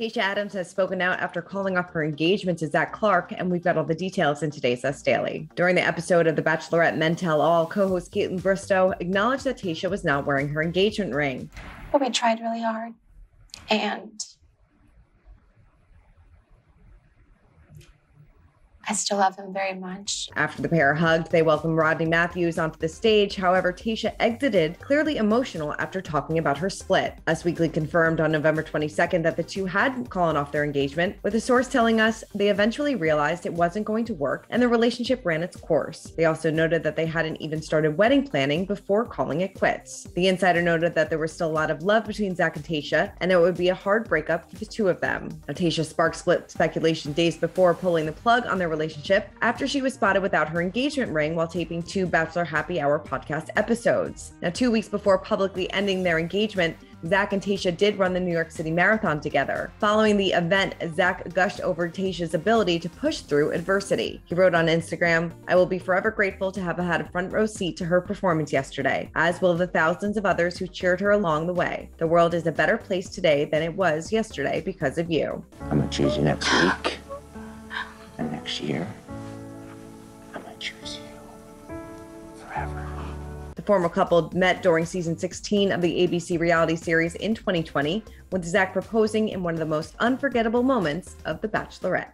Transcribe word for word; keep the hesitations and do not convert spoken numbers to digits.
Tayshia Adams has spoken out after calling off her engagement to Zac Clark, and we've got all the details in today's Us Daily. During the episode of The Bachelorette Men Tell All, co-host Caitlin Bristow acknowledged that Tayshia was not wearing her engagement ring. But we tried really hard, and I still love him very much. After the pair hugged, they welcomed Rodney Matthews onto the stage. However, Tayshia exited, clearly emotional after talking about her split. Us Weekly confirmed on November twenty-second that the two had fallen off their engagement, with a source telling us they eventually realized it wasn't going to work and the relationship ran its course. They also noted that they hadn't even started wedding planning before calling it quits. The insider noted that there was still a lot of love between Zac and Tayshia, and it would be a hard breakup for the two of them. Now, Tayshia sparked split speculation days before pulling the plug on their relationship after she was spotted without her engagement ring while taping two Bachelor Happy Hour podcast episodes. Now, two weeks before publicly ending their engagement, Zac and Tayshia did run the New York City Marathon together. Following the event, Zac gushed over Tayshia's ability to push through adversity. He wrote on Instagram, "I will be forever grateful to have had a front row seat to her performance yesterday, as will the thousands of others who cheered her along the way. The world is a better place today than it was yesterday because of you. I'm gonna choose you next week. Next year, I'm gonna choose you forever." The former couple met during season sixteen of the A B C reality series in twenty twenty, with Zac proposing in one of the most unforgettable moments of The Bachelorette.